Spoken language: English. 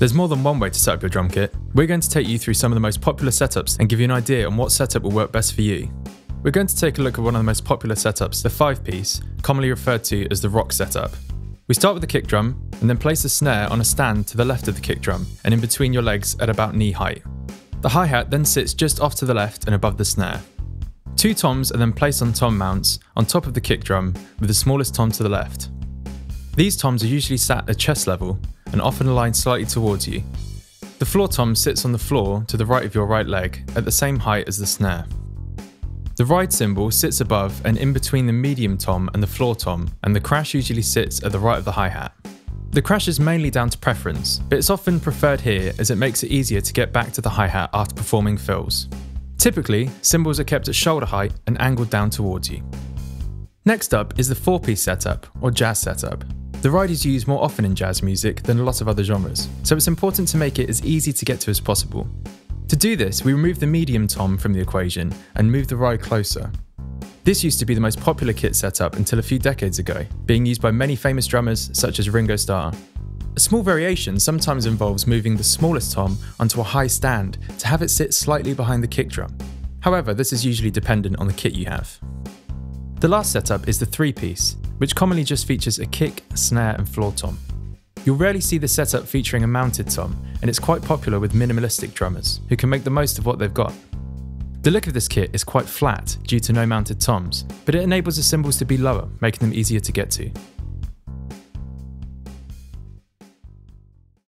There's more than one way to set up your drum kit. We're going to take you through some of the most popular setups and give you an idea on what setup will work best for you. We're going to take a look at one of the most popular setups, the 5-piece, commonly referred to as the rock setup. We start with the kick drum and then place the snare on a stand to the left of the kick drum and in between your legs at about knee height. The hi-hat then sits just off to the left and above the snare. Two toms are then placed on tom mounts on top of the kick drum with the smallest tom to the left. These toms are usually sat at chest level and often aligned slightly towards you. The floor tom sits on the floor to the right of your right leg at the same height as the snare. The ride cymbal sits above and in between the medium tom and the floor tom, and the crash usually sits at the right of the hi-hat. The crash is mainly down to preference, but it's often preferred here as it makes it easier to get back to the hi-hat after performing fills. Typically, cymbals are kept at shoulder height and angled down towards you. Next up is the 4-piece setup, or jazz setup. The ride is used more often in jazz music than a lot of other genres, so it's important to make it as easy to get to as possible. To do this, we remove the medium tom from the equation and move the ride closer. This used to be the most popular kit setup until a few decades ago, being used by many famous drummers such as Ringo Starr. A small variation sometimes involves moving the smallest tom onto a high stand to have it sit slightly behind the kick drum. However, this is usually dependent on the kit you have. The last setup is the 3-piece, which commonly just features a kick, snare and floor tom. You'll rarely see this setup featuring a mounted tom, and it's quite popular with minimalistic drummers, who can make the most of what they've got. The look of this kit is quite flat due to no mounted toms, but it enables the cymbals to be lower, making them easier to get to.